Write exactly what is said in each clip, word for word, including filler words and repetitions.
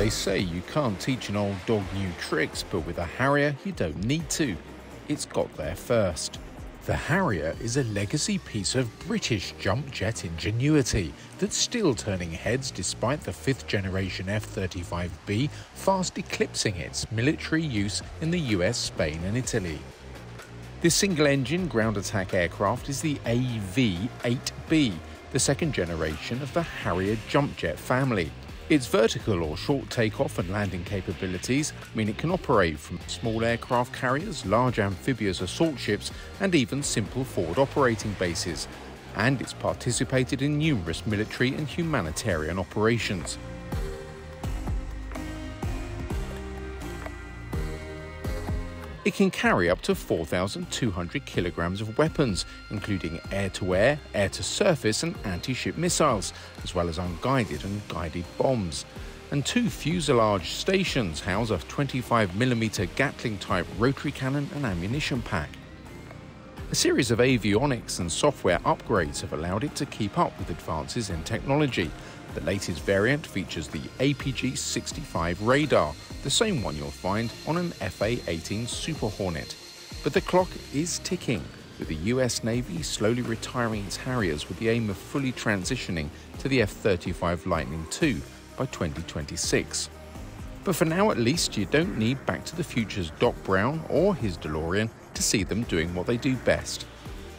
they say you can't teach an old dog new tricks, but with a Harrier, you don't need to. It's got there first. The Harrier is a legacy piece of British jump jet ingenuity that's still turning heads despite the fifth generation F thirty-five B fast eclipsing its military use in the U S, Spain and Italy. This single-engine ground attack aircraft is the A V eight B, the second generation of the Harrier jump jet family. Its vertical or short takeoff and landing capabilities mean it can operate from small aircraft carriers, large amphibious assault ships, and even simple forward operating bases. And it's participated in numerous military and humanitarian operations. It can carry up to four thousand two hundred kilograms of weapons, including air-to-air, air-to-surface and anti-ship missiles, as well as unguided and guided bombs. And two fuselage stations house a twenty-five millimeter Gatling-type rotary cannon and ammunition pack. A series of avionics and software upgrades have allowed it to keep up with advances in technology. The latest variant features the A P G sixty-five radar, the same one you'll find on an F A eighteen Super Hornet. But the clock is ticking, with the U S Navy slowly retiring its Harriers with the aim of fully transitioning to the F thirty-five Lightning two by twenty twenty-six. But for now at least, you don't need Back to the Future's Doc Brown or his DeLorean to see them doing what they do best.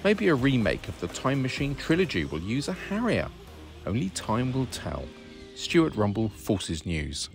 Maybe a remake of the Time Machine trilogy will use a Harrier. Only time will tell. Stuart Rumble, Forces News.